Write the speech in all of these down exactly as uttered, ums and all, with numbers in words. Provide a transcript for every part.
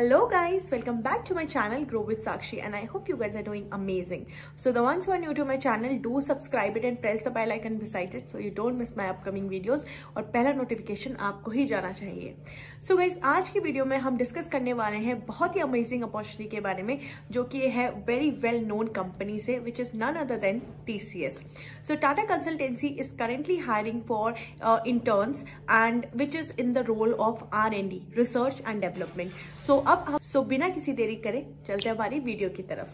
Hello guys, welcome back to my channel Grow with Sakshi and I hope you guys are doing amazing. So the ones who are new to my channel, do subscribe it and press the bell icon beside it so you don't miss my upcoming videos और पहला notification आपको ही जाना चाहिए. So guys, आज की video में हम discuss करने वाले हैं बहुत ही amazing opportunity के बारे में जो कि है very well known company से which is none other than T C S. So Tata Consultancy is currently hiring for uh, interns and which is in the role of R and D, research and development. So अब हम सो बिना किसी देरी करें चलते हैं हमारी video की तरफ.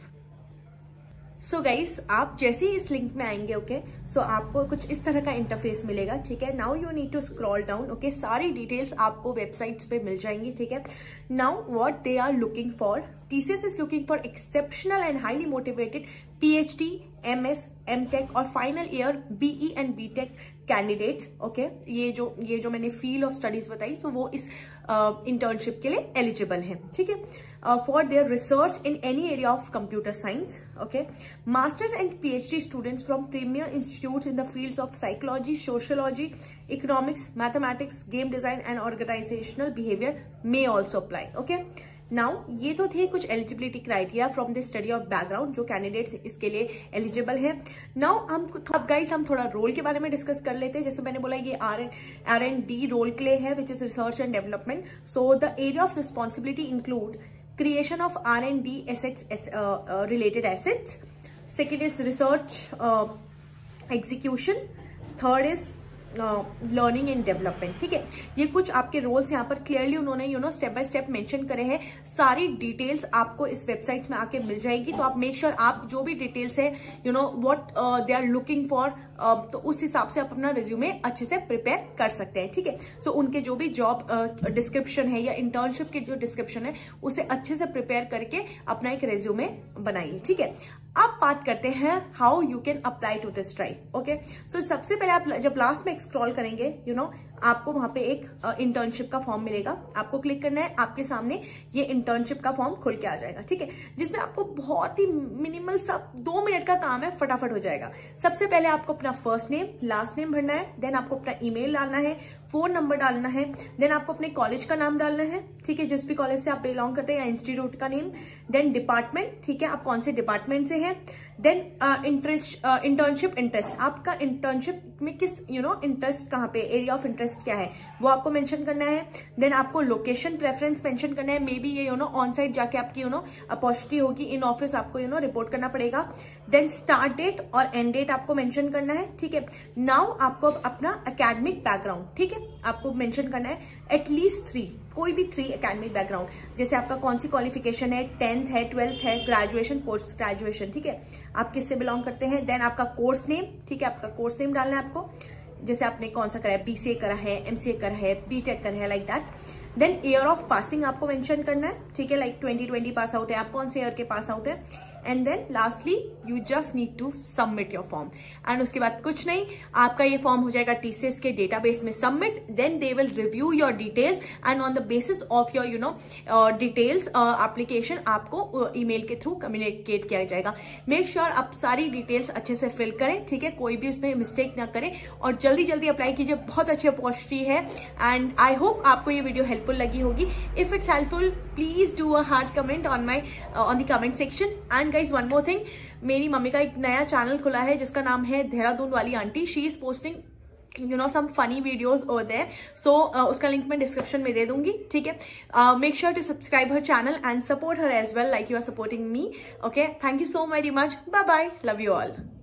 सो so गाइस, आप जैसे ही इस लिंक में आएंगे ओके okay, सो so आपको कुछ इस तरह का इंटरफेस मिलेगा. ठीक है, now you need to scroll down okay. सारी डिटेल्स आपको वेबसाइट्स पे मिल जाएंगी. ठीक है, now what they are looking for. T C S is looking for exceptional and highly motivated P H D, M S, M Tech और final year B E and B Tech candidates. Okay, ये जो ये जो मैंने field of studies बताई, so वो इस uh, internship के लिए eligible हैं. ठीक है, uh, for their research in any area of computer science. Okay, masters and P H D students from premier institutes in the fields of psychology, sociology, economics, mathematics, game design and organizational behavior may also apply. Okay. Now ये तो थे कुछ eligibility criteria from the study of background जो candidates इसके लिए eligible है. Now हम अब गाइस हम थोड़ा रोल के बारे में डिस्कस कर लेते हैं. जैसे मैंने बोला ये R and R and D role के लिए है which is research and development. So the area of responsibility include creation of R and D assets related assets, second is research execution, third is learning and development. ठीक है, ये कुछ आपके roles यहाँ पर क्लियरली उन्होंने you know step by step mention करे हैं. सारी डिटेल्स आपको इस वेबसाइट में आके मिल जाएगी. तो आप मेक श्योर sure आप जो भी डिटेल्स है you know what they are looking for, तो उस हिसाब से आप अपना रिज्यूमे अच्छे से प्रिपेयर कर सकते हैं. ठीक है, सो उनके जो भी जॉब डिस्क्रिप्शन uh, है या इंटर्नशिप के जो डिस्क्रिप्शन है उसे अच्छे से प्रिपेयर करके अपना एक रिज्यूमे बनाइए. ठीक है, अब बात करते हैं how you can apply to this drive okay. So सबसे पहले आप जब लास्ट में स्क्रॉल करेंगे यू you नो know, आपको वहां पे एक इंटर्नशिप uh, का फॉर्म मिलेगा. आपको क्लिक करना है, आपके सामने ये इंटर्नशिप का फॉर्म खुल के आ जाएगा. ठीक है, जिसमें आपको बहुत ही मिनिमल सब दो मिनट का काम है, फटाफट हो जाएगा. सबसे पहले आपको अपना फर्स्ट नेम लास्ट नेम भरना है, देन आपको अपना ईमेल डालना है, फोन नंबर डालना है, देन आपको अपने कॉलेज का नाम डालना है. ठीक है, जिस भी कॉलेज से आप बिलोंग करते हैं या इंस्टीट्यूट का नेम, देन डिपार्टमेंट. ठीक है, आप कौन से डिपार्टमेंट से हैं, देन इंटर्नशिप इंटरेस्ट, आपका इंटर्नशिप में किस यू नो इंटरेस्ट कहाँ पे एरिया ऑफ इंटरेस्ट क्या है वो आपको मेंशन करना है. देन आपको लोकेशन प्रेफरेंस मेंशन करना है. मे बी ये यू नो ऑन साइट जाके आपकी यू नो अपॉर्चुनिटी होगी, इन ऑफिस आपको यू नो रिपोर्ट करना पड़ेगा. देन स्टार्ट डेट और एंड डेट आपको मेंशन करना है. ठीक है, नाउ आपको अपना अकेडमिक बैकग्राउंड ठीक है आपको मेंशन करना है, एटलीस्ट थ्री कोई भी थ्री अकेडमिक बैकग्राउंड, जैसे आपका कौन सी क्वालिफिकेशन है, टेंथ है, ट्वेल्थ है, ग्रेजुएशन, पोस्ट ग्रेजुएशन. ठीक है, आप किससे बिलोंग करते हैं. देन आपका कोर्स नेम, ठीक है आपका कोर्स नेम डालना है आपको, जैसे आपने कौन सा करा है, बीसीए करा है, एमसीए करा है, बीटेक करा है, like that. Then year of passing आपको मेंशन करना है. ठीक है, like twenty twenty pass out है, आप कौन से ईयर के पास आउट है. And then lastly you just need to submit your form. And उसके बाद कुछ नहीं, आपका ये फॉर्म हो जाएगा टीसीएस के डेटाबेस में submit. Then they will review your details and on the basis of your you know details application आपको ईमेल uh, के थ्रू कम्युनिकेट किया जाएगा. मेक श्योर sure आप सारी डिटेल्स अच्छे से फिल करें. ठीक है, कोई भी उसमें मिस्टेक ना करें और जल्दी जल्दी अप्लाई कीजिए. बहुत अच्छी अपॉर्चुनिटी है एंड आई होप आपको ये वीडियो हेल्पफुल लगी होगी. If it's helpful please do a hard comment on my on the comment section. And guys one more thing, मेरी मम्मी का एक नया चैनल खुला है जिसका नाम है देहरादून वाली aunty. She is posting you know some funny videos over there. So उसका लिंक मैं डिस्क्रिप्शन में दे दूंगी. ठीक है, make sure to subscribe her channel and support her as well like you are supporting me okay. Thank you so very much, bye bye, love you all.